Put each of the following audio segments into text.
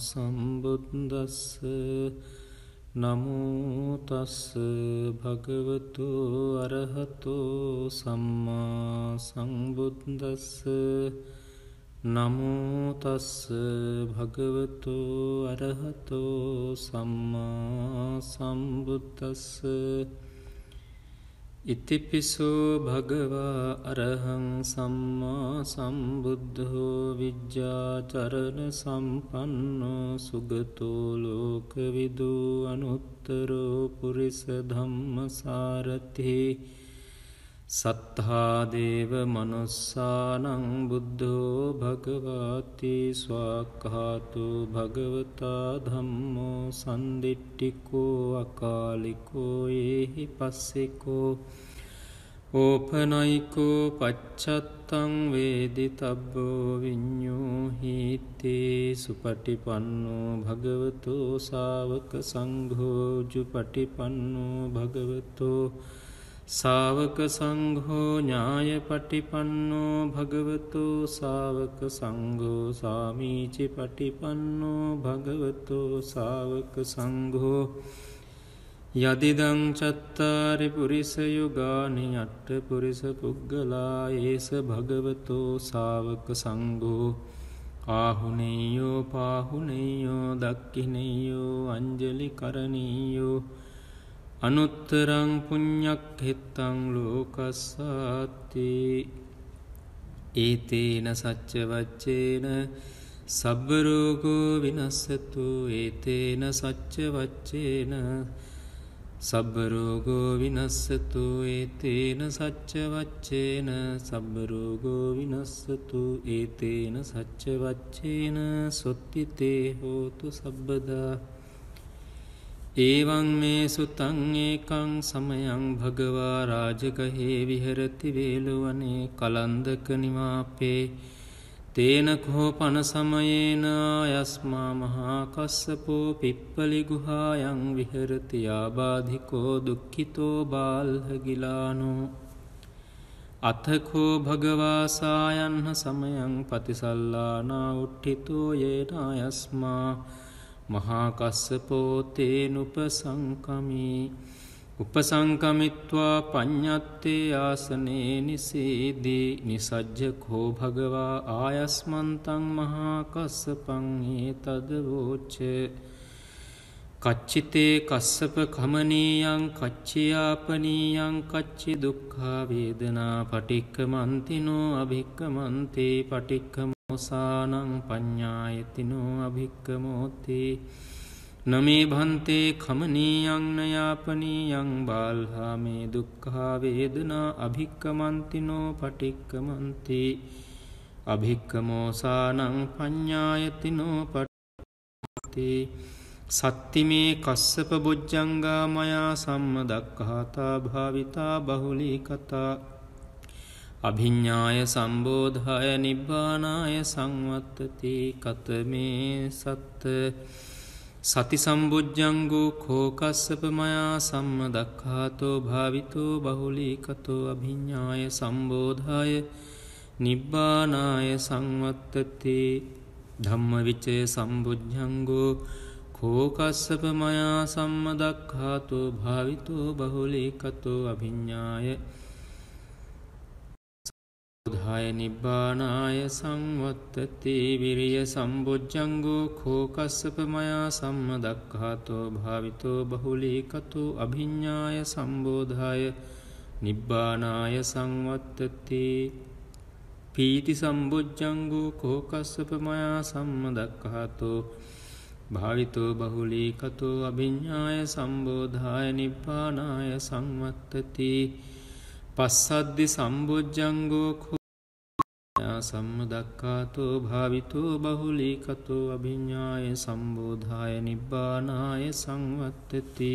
sambuddhassa namo tassa bhagavato arahato samma sambuddhassa namo tassa bhagavato arahato samma sambuddhassa Ittipiso bhagava arahang samma sambuddho vijja charana sampanno sugato lokavidu anuttaro purisa dhamma sarathi sattha deva manussanang buddho bhagavati swakhato bhagavata dhammo sandittiko akaliko ehi passiko opanaiko paccattang veditabbo vinyo hiti supatipanno bhagavato savaka sangho jupatipanno bhagavato Sāvaka saṅgho ñāya patipanno bhagavato sāvaka saṅgho sāmīci patipanno bhagavato sāvaka saṅgho yadidaṁ cattāri purisa yugāni atta purisa puggalā esa bhagavato sāvaka saṅgho āhuneyo pāhuneyo dakkineyo anjali karaniyo Anuttaraṁ puññakkhetaṁ lokassāti etena sacca vaccena sabba rogo vinassatu etena sacca vaccena sabba rogo vinassatu etena sacca vaccena sabba rogo vinassatu etena sacca vaccena sottite hotu sabbada एवं मे सुतं एकं समयं भगवा राजगहे विहरति वेलुवने कलंदक निवापे तेन Köppen समयेन आयस्मा महाकस्सपो पिप्पलि गुहायां विहरति आबाधिको दुःखितो बालहगिलानो अथको भगवा सायन्न समयं पतिसल्लाना उत्थितो येन आयस्मा महाकस्सपो तेनुपसंकमी उपसंकमित्वा पञ्ञत्ते आसने निषेधि निसज्जको भगवा आयस्मन्तं महाकस्सपं एतद्वोच कच्चिते कस्सपखमनीयं कच्चियापनीयं कच्चिदुःखा वेदना पटिक्खमन्तिनो अभिक्खमन्ति पटिक्खम सानं पञ्ञायतिनो अभिक्कमोति न मे भन्ते खमनीयं न यापनीयं बाल्हा मे दुःखा वेदना अभिक्कमन्तिनो पटिक्कमन्ति अभिक्कमो सानं पञ्ञायतिनो पटिक्कमोति सत्ति मे कस्सप भुज्जङ्गा मया सम्मदक्खाता भाविता बहुलीकता अभिज्ञाय संबोधाय निब्बानाय संवत्तति कतमे सत् सति संबुज्जंगो खो कस्सप मया सम्मदक्खातो भावितो बहुलीकतो अभिज्ञाय संबोधाय निब्बानाय संवत्तति धम्मविचय संबुज्जंगो खो कस्सप मया सम्मदक्खातो भावितो बहुलीकतो अभिज्ञाय धाय निब्बानाय संवत्तति वीर्य संबुज्जंगो खो कस्सप मया सम्मदक्खातो भावितो बहुलीकतो अभिज्ञाय संबोधाय निब्बानाय संवत्तति पीति संबुज्जंगो खो कस्सप मया सम्मदक्खातो भावितो बहुलीकतो अभिज्ञाय संबोधाय निब्बानाय संवत्तति पस्सद्दि संबुज्जंगो खो सम्मदक्खातो भावितो बहुलीकतो अभिज्ञाय संबोधाय निब्बानाय संवत्तति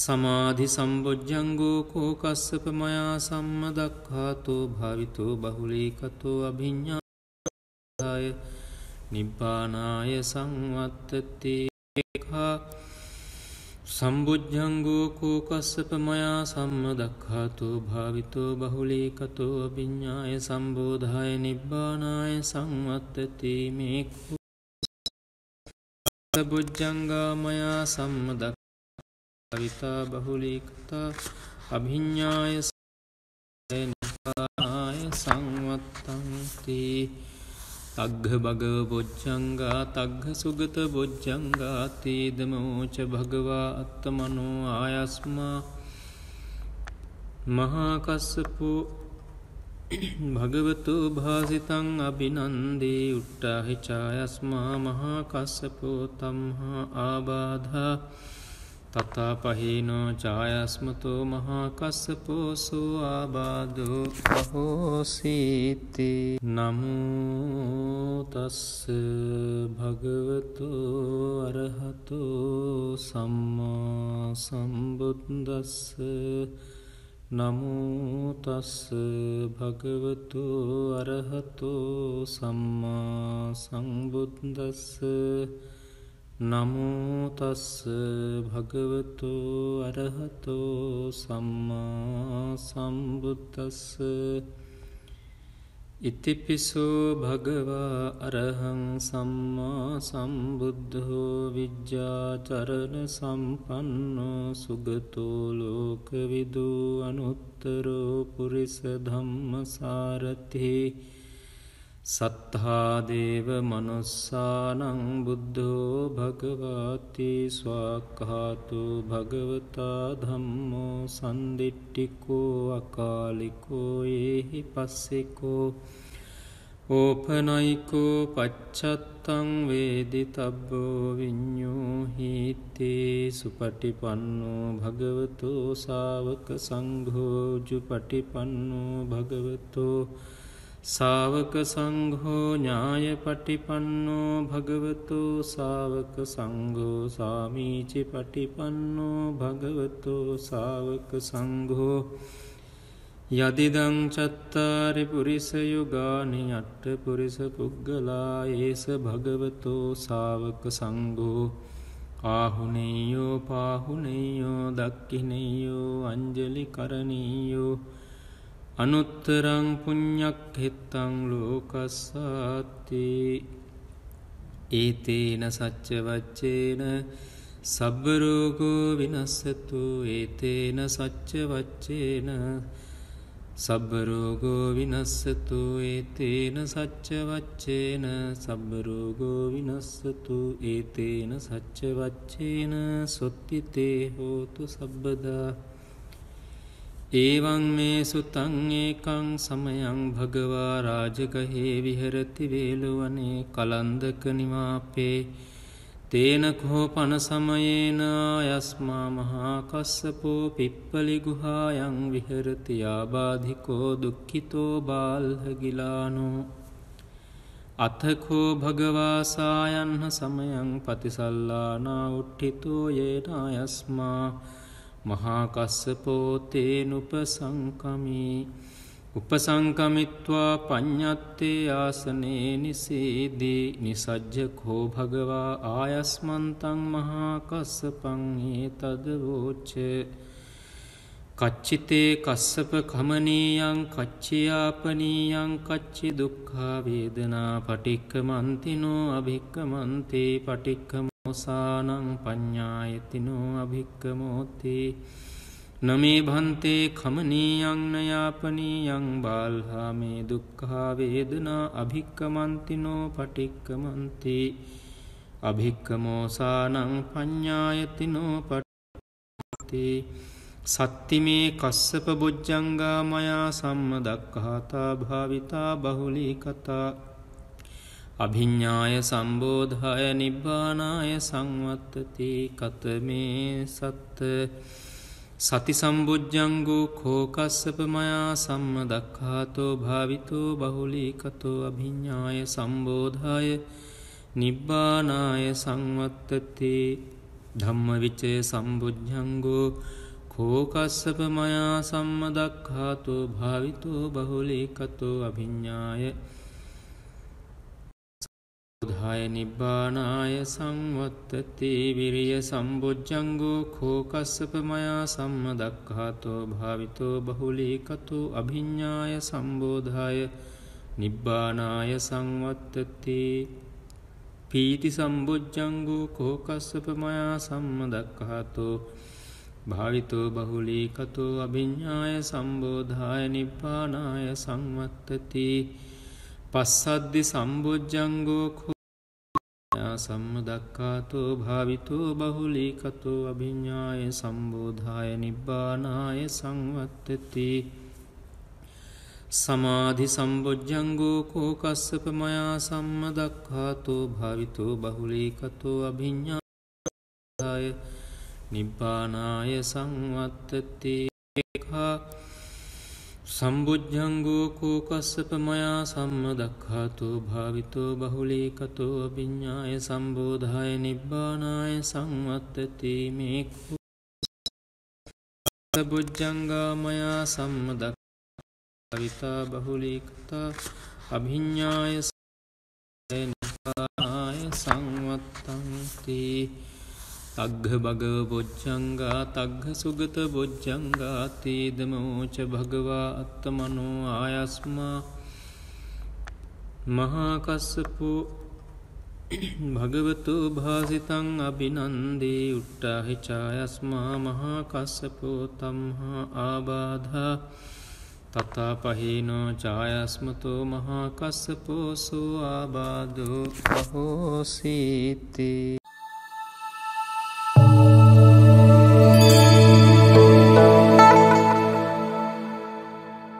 समाधि संबुज्जंगो खो कस्सप मया सम्मदक्खातो भावितो बहुलीकतो अभिज्ञाय निब्बानाय संवत्तति संबुज्जंगो कोकस्सप मया सम्मदक्खातो भावितो बहुलीकतो अभिज्ञाय संबोधाय निब्बानाय संवत्तति मे संबुज्जंगा मया सम्मदक्खातो भाविता बहुलीकता अभिज्ञाय निब्बानाय संवत्तन्ति अघ भग भुज्जंगा तघ सुगत भुज्जंगा तीदमोच भगवा अत्मनो आयस्मा महाकस्सपो भगवतो भासितं अभिनंदे उट्टाहि चायस्मा महाकस्सपो तम्हा आबाधा तथा पहीनो चायस्मतो महाकस्सपो सो आबादो अहोसीति नमो तस्स भगवतो अरहतो सम्मा सम्बुद्धस्स नमो तस्स भगवतो अरहतो सम्मा सम्बुद्धस्स नमो तस्स भगवतो अरहतो सम्मा सम्बुद्धस्स इतिपिसो भगवा अरहं सम्मा सम्बुद्धो विद्याचरण सम्पन्नो सुगतो लोकविदो अनुत्तरो पुरुष धम्म सारथि सत्तादेव मनुस्सानं बुद्धो भगवति स्वाखातो भगवता धम्मो संदिट्टिको अकालिको एहि पस्सिको ओपनैको पच्चत्तं वेदितब्बो विन्योहीति सुपटिपन्नो भगवतो सावक संघो जुपटिपन्नो भगवतो सावक संघो न्यायपटिपन्नो भगवतो सावक संघो सामीचिपटिपन्नो भगवतो सावक संघो यदिदं चत्तारि पुरुषयुगानि अट्ट पुरुषपुग्गला एष भगवतो सावक संघो आहुनेयो पाहुनेयो दक्षिणेयो अंजलिकरणीयो अनुत्तरं पुण्यक्षेत्रं लोकस्साति एतेन सच्चवच्चेन सब्बरोगो विनश्यतु एतेन सच्चवच्चेन सब्बरोगो विनश्यतु एतेन सच्चवच्चेन सब्बरोगो विनश्यतु एतेन सच्चवच्चेन सुत्तिते होतु सब्बदा एवं मे सुतं एकं समयं भगवा राजगहे विहरति वेलुवने कलन्दक निवापे तेन कोपन समयेन आयस्मा महाकस्सपो पिप्पलिगुहायां विहरति आबाधिको दुःखितो बालहगिलानो अथ को भगवा सायन्न समयं पतिसल्लाना उत्थितो येन आयस्मा महाकस्सपो तेनुपसंकमी उपसंकमित्वा पञ्यते आसने निषेधि निसज्जको भगवा आयस्मन्तं महाकस्सपं एतद्वोच कच्चिते कस्सप खमनीयं कच्चियापनीयं कच्चिदुःखा वेदना पटिक्कमन्तिनो अभिक्कमन्ति पटिक्कम सानं पञ्ञायतिनो अभिक्कमोति न मे भन्ते खमनीयं न यापनीयं बाल्हा मे दुःखा वेदना अभिक्कमन्तिनो पटिक्कमन्ति अभिक्कमो सानं पञ्ञायतिनो पटिक्कमोति सत्ति मे कस्सप भुज्जंगा मया सम्मदक्खाता भाविता बहुलीकता अभिज्ञाय संबोधाय निब्बानाय संवत्तति कतमे सत् सति संबुज्जंगो खो कस्सप मया सम्मदक्खातो भावितो बहुलीकतो अभिज्ञाय संबोधाय निब्बानाय संवत्तति धम्मविचय संबुज्जंगो खो कस्सप मया सम्मदक्खातो भावितो बहुलीकतो अभिज्ञाय बुधाय निब्बानाय संवत्तते वीर्य संबुज्जंगो खो कस्सपमया सम्मदक्खातो भावितो बहुलीकतो अभिज्ञाय संबोधाय निब्बानाय संवत्तते पीति संबुज्जंगो खो कस्सपमया सम्मदक्खातो भावितो बहुलीकतो अभिज्ञाय संबोधाय निब्बानाय संवत्तते पस्सद्दि संबुज्जंगो खो सम्मदक्खातो भावितो बहुलीकतो अभिज्ञाय संबोधाय निब्बानाय संवत्तति समाधि संबुज्जंगो खो कस्सपमया सम्मदक्खातो भावितो बहुलीकतो अभिज्ञाय निब्बानाय संवत्तति संबुज्जंगो को कस्सपमया सम्मदक्खातो भावितो बहुलीकतो अभिज्ञाय संबोधाय निब्बानाय संवत्तति मे खो संबुज्जंगा मया सम्मदक्खातो भाविता बहुलीकता अभिज्ञाय निब्बानाय संवत्तन्ति अघ भग भुज्जंगा तघ सुगत भुज्जंगा तेदमोच भगवा अत्मनो आयस्मा महाकस्सपो भगवतो भासितं अभिनंदे उट्टाहि चायस्मा महाकस्सपो तम्हा आबाधा तथा पहीनो चायस्मतो महाकस्सपो सो आबादो अहोसीति।